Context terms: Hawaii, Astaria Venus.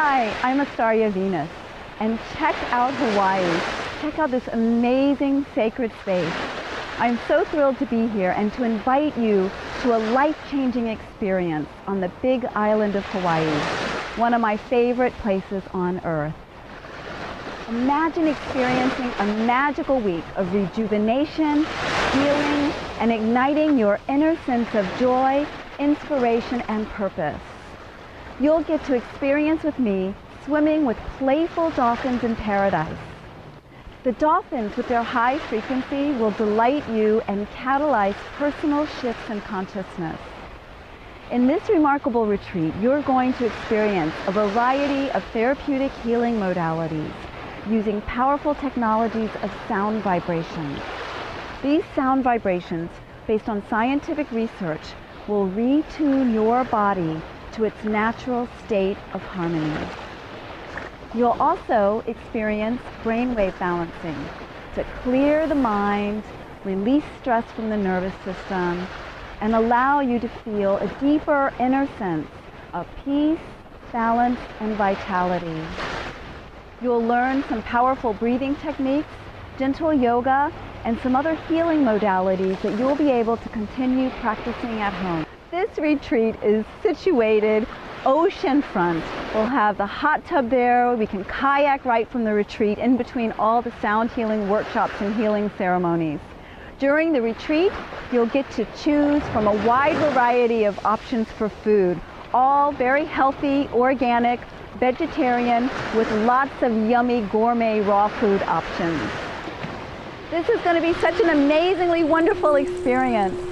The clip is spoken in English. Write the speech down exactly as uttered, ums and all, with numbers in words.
Hi, I'm Astaria Venus, and check out Hawaii. Check out this amazing sacred space. I'm so thrilled to be here and to invite you to a life-changing experience on the big island of Hawaii, one of my favorite places on earth. Imagine experiencing a magical week of rejuvenation, healing, and igniting your inner sense of joy, inspiration, and purpose. You'll get to experience with me swimming with playful dolphins in paradise. The dolphins, with their high frequency, will delight you and catalyze personal shifts in consciousness. In this remarkable retreat, you're going to experience a variety of therapeutic healing modalities using powerful technologies of sound vibrations. These sound vibrations, based on scientific research, will retune your body to its natural state of harmony. You'll also experience brainwave balancing to clear the mind, release stress from the nervous system, and allow you to feel a deeper inner sense of peace, balance, and vitality. You'll learn some powerful breathing techniques, gentle yoga, and some other healing modalities that you'll be able to continue practicing at home. This retreat is situated oceanfront. We'll have the hot tub there. We can kayak right from the retreat in between all the sound healing workshops and healing ceremonies. During the retreat, you'll get to choose from a wide variety of options for food, all very healthy, organic, vegetarian, with lots of yummy gourmet raw food options. This is going to be such an amazingly wonderful experience.